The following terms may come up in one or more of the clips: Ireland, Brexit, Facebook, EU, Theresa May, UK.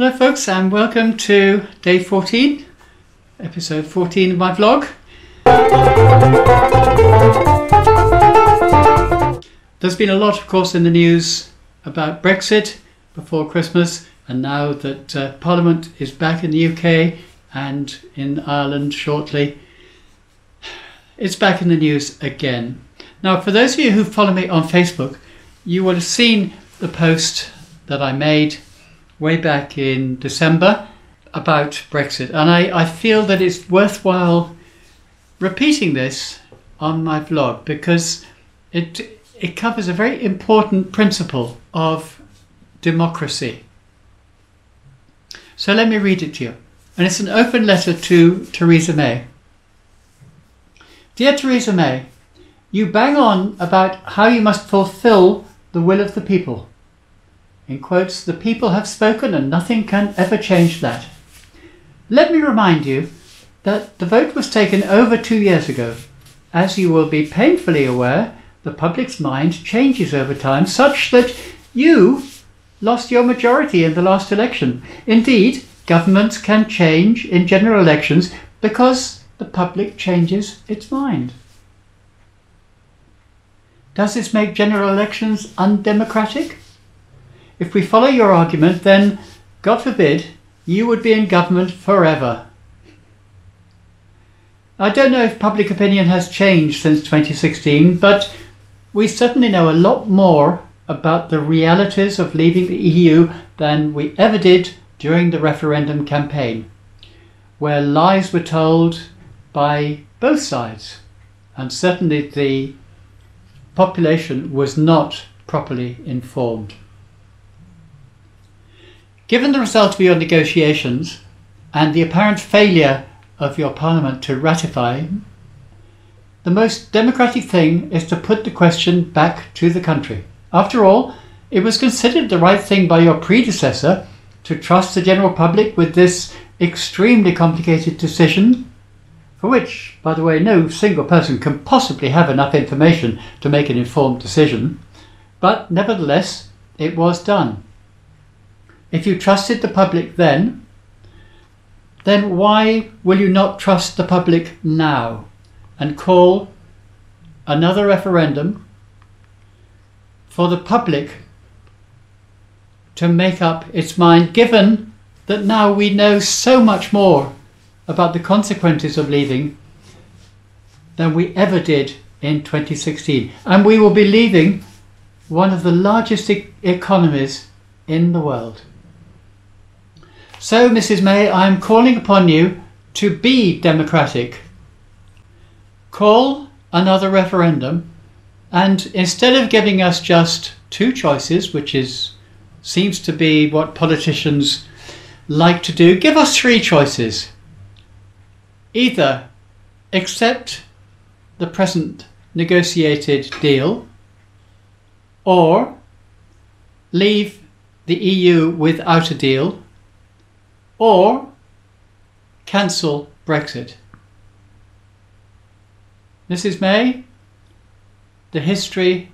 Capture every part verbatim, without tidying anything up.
Hello folks, and welcome to day fourteen, episode fourteen of my vlog. There's been a lot, of course, in the news about Brexit before Christmas, and now that uh, Parliament is back in the U K and in Ireland shortly, it's back in the news again. Now, for those of you who follow me on Facebook, you will have seen the post that I made way back in December about Brexit, and I, I feel that it's worthwhile repeating this on my vlog because it it covers a very important principle of democracy. So let me read it to you, and it's an open letter to Theresa May. Dear Theresa May, you bang on about how you must fulfil the will of the people. In quotes, the people have spoken and nothing can ever change that. Let me remind you that the vote was taken over two years ago. As you will be painfully aware, the public's mind changes over time such that you lost your majority in the last election. Indeed, governments can change in general elections because the public changes its mind. Does this make general elections undemocratic? If we follow your argument, then, God forbid, you would be in government forever. I don't know if public opinion has changed since twenty sixteen, but we certainly know a lot more about the realities of leaving the E U than we ever did during the referendum campaign, where lies were told by both sides, and certainly the population was not properly informed. Given the result of your negotiations and the apparent failure of your Parliament to ratify, the most democratic thing is to put the question back to the country. After all, it was considered the right thing by your predecessor to trust the general public with this extremely complicated decision, for which, by the way, no single person can possibly have enough information to make an informed decision, but nevertheless, it was done. If you trusted the public then, then why will you not trust the public now and call another referendum for the public to make up its mind, given that now we know so much more about the consequences of leaving than we ever did in twenty sixteen. And we will be leaving one of the largest e- economies in the world. So, Missus May, I am calling upon you to be democratic. Call another referendum, and instead of giving us just two choices, which is seems to be what politicians like to do, give us three choices. Either accept the present negotiated deal, or leave the E U without a deal, or cancel Brexit. Missus May, the history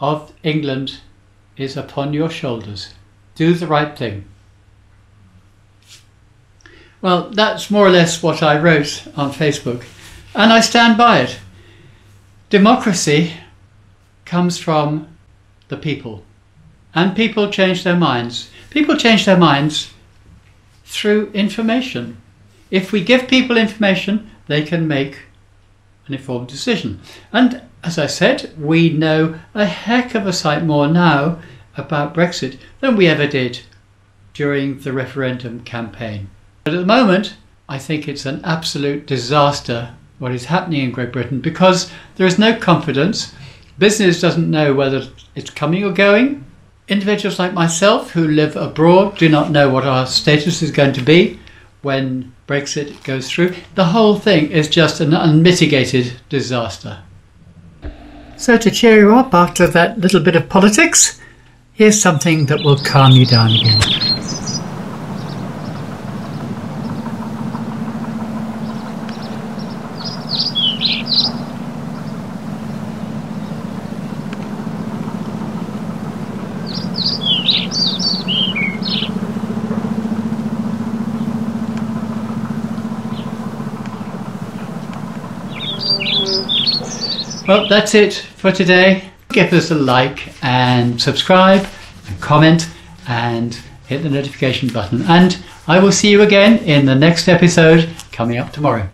of England is upon your shoulders. Do the right thing. Well, that's more or less what I wrote on Facebook, and I stand by it. Democracy comes from the people, and people change their minds. People change their minds through information. If we give people information, they can make an informed decision. And as I said, we know a heck of a sight more now about Brexit than we ever did during the referendum campaign. But at the moment, I think it's an absolute disaster what is happening in Great Britain, because there is no confidence. Business doesn't know whether it's coming or going. Individuals like myself who live abroad do not know what our status is going to be when Brexit goes through. The whole thing is just an unmitigated disaster. So to cheer you up after that little bit of politics, here's something that will calm you down again. Well, that's it for today. Give us a like and subscribe and comment and hit the notification button. And I will see you again in the next episode coming up tomorrow.